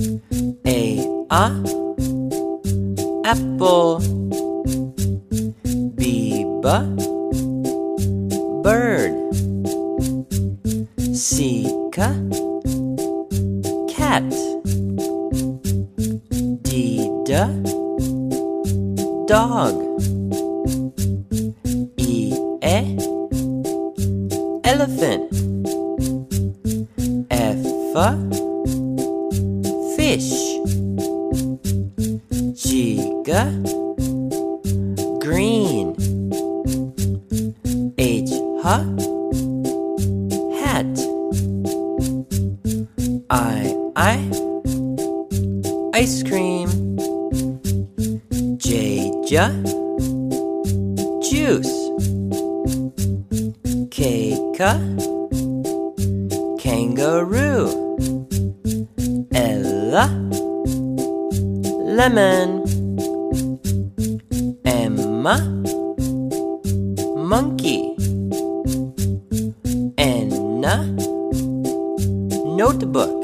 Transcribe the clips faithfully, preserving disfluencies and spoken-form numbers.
A, a, apple. B, b, bird. C, c, cat. D, d, dog. E, e, elephant. F, fish. G, g, green. H, h, I, I, ice cream. J, j, juice. K, k, kangaroo. L, lemon. M, monkey. N, notebook.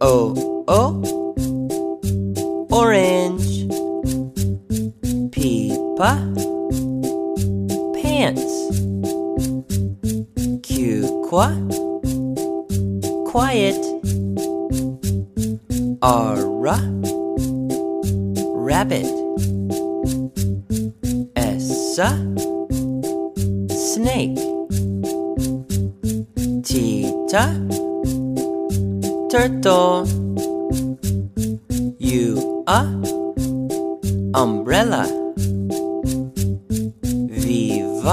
O, o, orange. P, p, pants. Q, qu, quiet. R, r, rabbit. S, snake. T, t, turtle. U, uh, umbrella. V, v,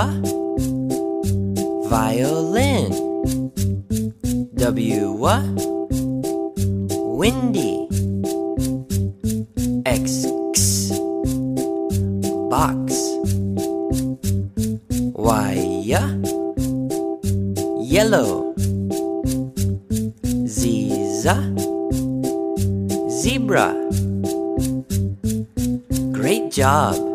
violin. W, uh, windy. X, x, box. Y, y, yellow. Z, z, zebra. Great job!